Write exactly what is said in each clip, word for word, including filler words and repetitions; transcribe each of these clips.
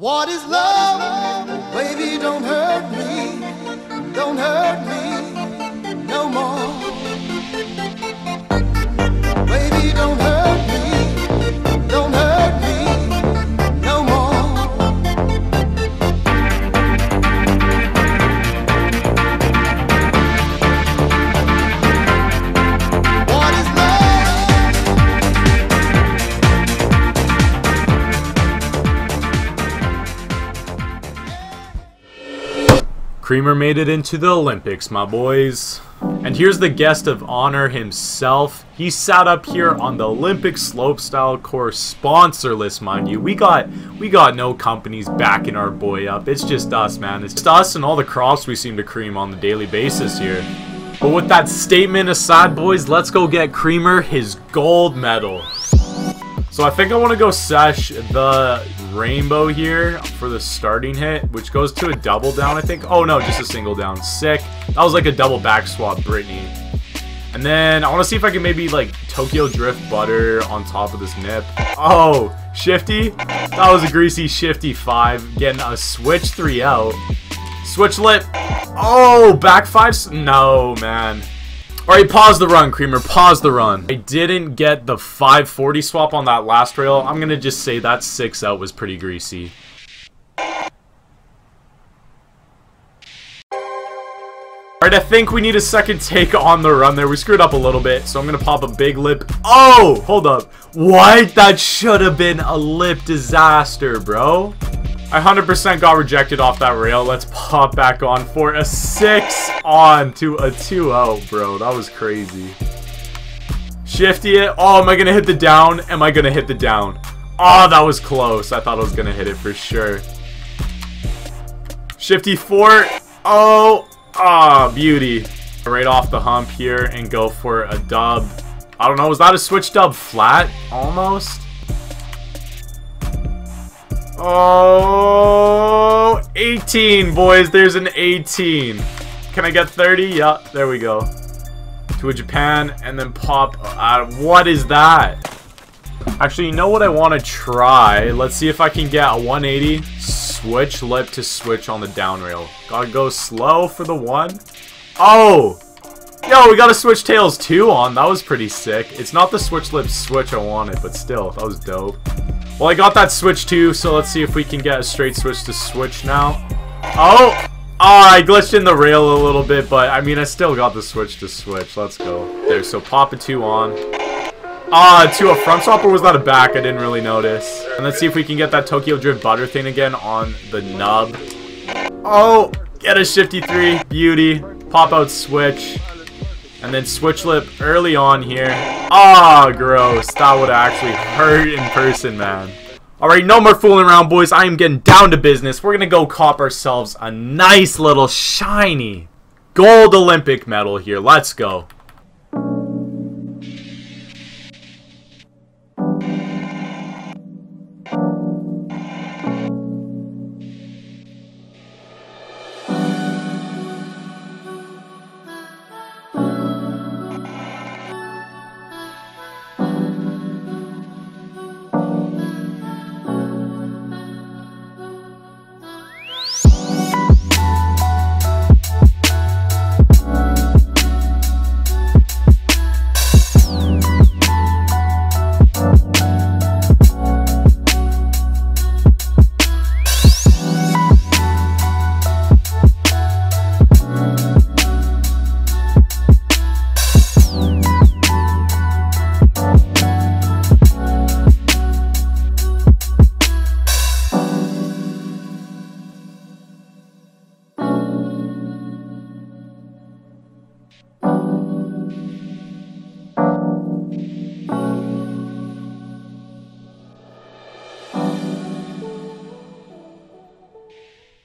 What is love? Baby, don't hurt me, don't hurt me no more. Baby, don't hurt me, don't hurt me no more. What is love? Creamer made it into the Olympics, my boys. And here's the guest of honor himself. He sat up here on the Olympic slopestyle course, sponsorless, mind you. We got we got no companies backing our boy up. It's just us, man. It's just us and all the crops we seem to cream on the daily basis here. But with that statement aside, boys, let's go get Creamer his gold medal. So I think I want to go sesh the rainbow here for the starting hit, which goes to a double down, I think. Oh no, just a single down. Sick. That was like a double back swap, Brittany. And then I want to see if I can maybe like Tokyo Drift Butter on top of this nip. Oh, shifty. That was a greasy shifty five. Getting a switch three out. Switch lip. Oh, back five. No, man. Alright, pause the run, Creamer. Pause the run. I didn't get the five forty swap on that last rail. I'm going to just say that six out was pretty greasy. Alright, I think we need a second take on the run there. We screwed up a little bit, so I'm going to pop a big lip. Oh! Hold up. What? That should have been a lip disaster, bro. I one hundred percent got rejected off that rail. Let's pop back on for a six on to a two oh, bro. That was crazy. Shifty it. Oh, am I going to hit the down? Am I going to hit the down? Oh, that was close. I thought I was going to hit it for sure. Shifty four. Oh, ah, beauty. Right off the hump here and go for a dub. I don't know. Was that a switch dub flat? Almost. Oh, eighteen, boys. There's an eighteen. Can I get thirty? Yeah, there we go. To a Japan and then pop. Uh, what is that? Actually, you know what I want to try? Let's see if I can get a one eighty switch lip to switch on the down rail. Gotta go slow for the one. Oh, yo, we got a switch tails two on. That was pretty sick. It's not the switch lip switch I wanted, but still, that was dope. Well, I got that switch too, so let's see if we can get a straight switch to switch now. Oh! Oh, I glitched in the rail a little bit, but I mean, I still got the switch to switch. Let's go. There, so pop a two on. Ah, to a front swap, or was that a back? I didn't really notice. And let's see if we can get that Tokyo Drift Butter thing again on the nub. Oh! Get a shifty three. Beauty. Pop out switch. And then switch lip early on here. Ah, oh, gross. That would actually hurt in person, man. Alright, no more fooling around, boys. I am getting down to business. We're going to go cop ourselves a nice little shiny gold Olympic medal here. Let's go.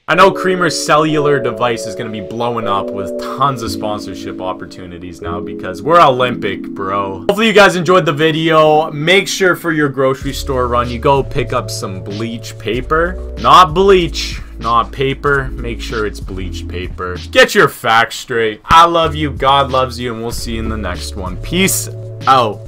I know Creamer's cellular device is going to be blowing up with tons of sponsorship opportunities now because we're Olympic, bro. Hopefully you guys enjoyed the video. Make sure for your grocery store run, you go pick up some bleach paper. Not bleach, not paper. Make sure it's bleach paper. Get your facts straight. I love you. God loves you. And we'll see you in the next one. Peace out.